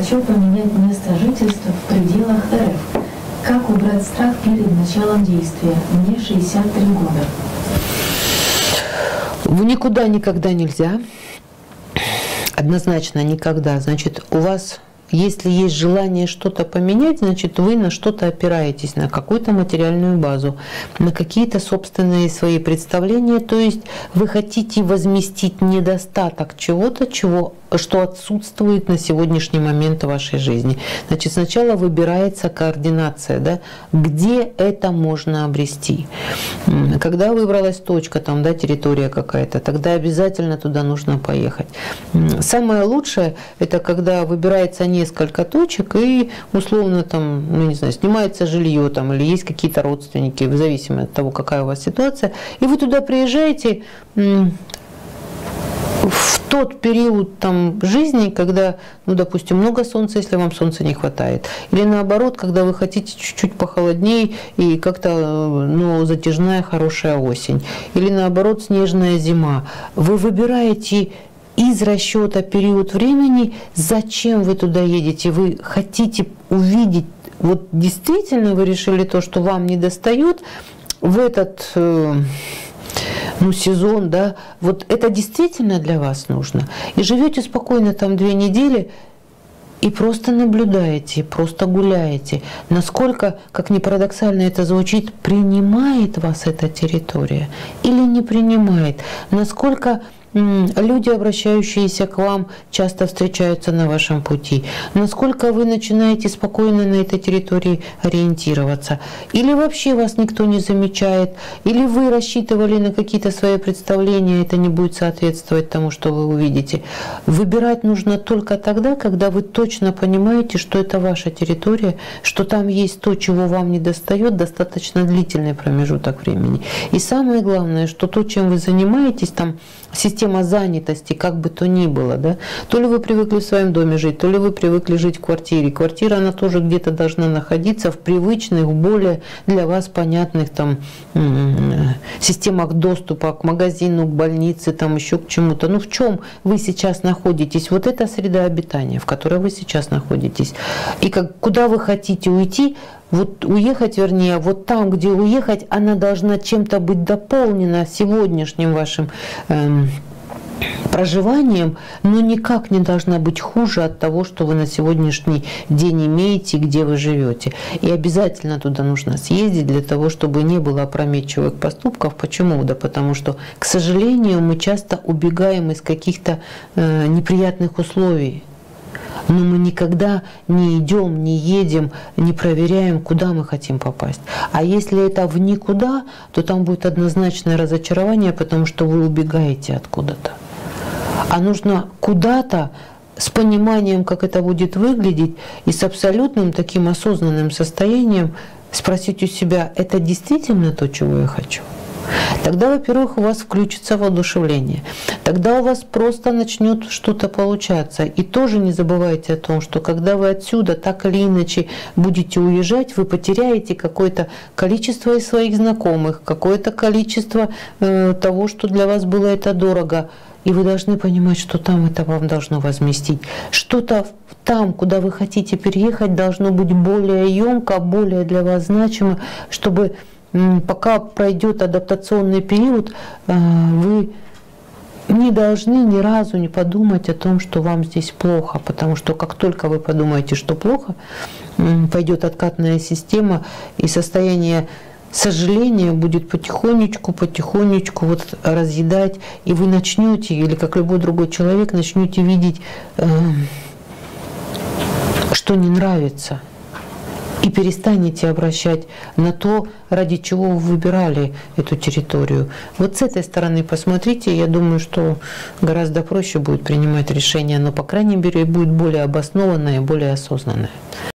Хочу поменять место жительства в пределах РФ. Как убрать страх перед началом действия? Мне 63 года. В никуда никогда нельзя. Однозначно никогда. Значит, у вас, если есть желание что-то поменять, значит, вы на что-то опираетесь, на какую-то материальную базу, на какие-то собственные свои представления. То есть вы хотите возместить недостаток чего-то, что отсутствует на сегодняшний момент в вашей жизни. Значит, сначала выбирается координация, да, где это можно обрести. Когда выбралась точка, там, да, территория какая-то, тогда обязательно туда нужно поехать. Самое лучшее – это когда выбирается несколько точек и условно там, ну, не знаю, снимается жилье там, или есть какие-то родственники, в зависимости от того, какая у вас ситуация, и вы туда приезжаете в тот период там жизни, когда, ну, допустим, много солнца, если вам солнца не хватает. Или наоборот, когда вы хотите чуть-чуть похолоднее и как-то, ну, затяжная хорошая осень. Или наоборот, снежная зима. Вы выбираете из расчета период времени, зачем вы туда едете. Вы хотите увидеть, вот действительно вы решили то, что вам недостает в этот... ну, сезон, да, вот это действительно для вас нужно. И живете спокойно там 2 недели и просто наблюдаете, просто гуляете. Насколько, как ни парадоксально это звучит, принимает вас эта территория или не принимает. Насколько люди, обращающиеся к вам, часто встречаются на вашем пути. Насколько вы начинаете спокойно на этой территории ориентироваться. Или вообще вас никто не замечает. Или вы рассчитывали на какие-то свои представления, это не будет соответствовать тому, что вы увидите. Выбирать нужно только тогда, когда вы точно понимаете, что это ваша территория, что там есть то, чего вам недостает, достаточно длительный промежуток времени. И самое главное, что то, чем вы занимаетесь, там система занятости, как бы то ни было, да? То ли вы привыкли в своем доме жить, то ли вы привыкли жить в квартире. Квартира, она тоже где-то должна находиться в привычных, более для вас понятных там системах доступа к магазину, к больнице, там еще к чему-то. Ну в чем вы сейчас находитесь? Вот это среда обитания, в которой вы сейчас находитесь. И куда вы хотите уйти? Вот уехать, вернее, вот там, где уехать, она должна чем-то быть дополнена сегодняшним вашим проживанием, но никак не должна быть хуже от того, что вы на сегодняшний день имеете, где вы живете. И обязательно туда нужно съездить для того, чтобы не было опрометчивых поступков. Почему? Да потому что, к сожалению, мы часто убегаем из каких-то неприятных условий. Но мы никогда не идем, не едем, не проверяем, куда мы хотим попасть. А если это в никуда, то там будет однозначное разочарование, потому что вы убегаете откуда-то. А нужно куда-то с пониманием, как это будет выглядеть, и с абсолютным таким осознанным состоянием спросить у себя, это действительно то, чего я хочу? Тогда, во-первых, у вас включится воодушевление. Тогда у вас просто начнет что-то получаться. И тоже не забывайте о том, что когда вы отсюда так или иначе будете уезжать, вы потеряете какое-то количество из своих знакомых, какое-то количество того, что для вас было это дорого. И вы должны понимать, что там это вам должно возместить. Что-то там, куда вы хотите переехать, должно быть более емко, более для вас значимо, чтобы... Пока пройдет адаптационный период, вы не должны ни разу не подумать о том, что вам здесь плохо, потому что как только вы подумаете, что плохо, пойдет откатная система, и состояние сожаления будет потихонечку вот разъедать, и вы начнете, или как любой другой человек, начнете видеть, что не нравится. И перестанете обращать на то, ради чего вы выбирали эту территорию. Вот с этой стороны посмотрите, я думаю, что гораздо проще будет принимать решение, но, по крайней мере, будет более обоснованное и более осознанное.